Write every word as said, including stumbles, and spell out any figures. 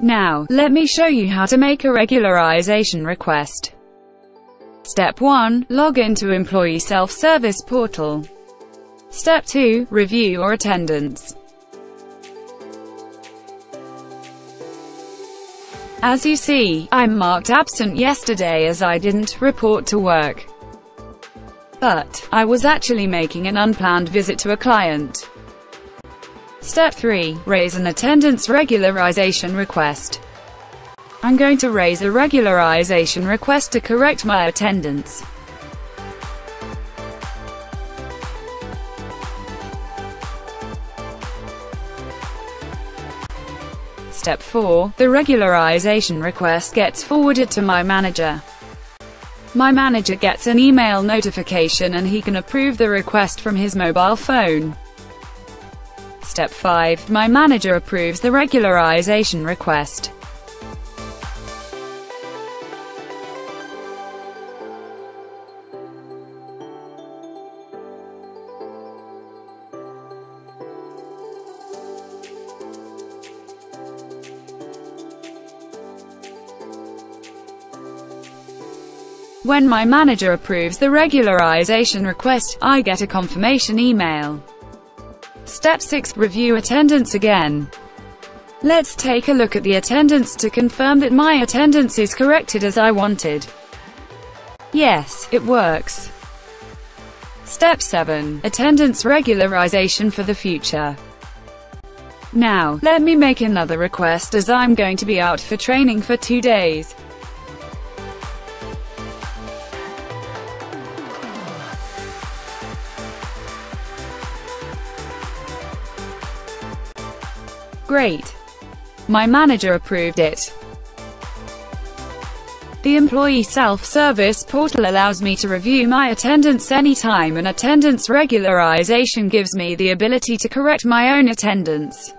Now, let me show you how to make a regularization request. Step one. Log into Employee Self-Service Portal. Step two. Review your attendance. As you see, I'm marked absent yesterday as I didn't report to work. But I was actually making an unplanned visit to a client. Step three. Raise an attendance regularization request. I'm going to raise a regularization request to correct my attendance. Step four. The regularization request gets forwarded to my manager. My manager gets an email notification and he can approve the request from his mobile phone. Step five. My manager approves the regularization request. When my manager approves the regularization request, I get a confirmation email. Step six. Review attendance again. Let's take a look at the attendance to confirm that my attendance is corrected as I wanted. Yes, it works. Step seven. Attendance regularization for the future. Now, let me make another request as I'm going to be out for training for two days. Great. My manager approved it. The employee self-service portal allows me to review my attendance anytime, and attendance regularization gives me the ability to correct my own attendance.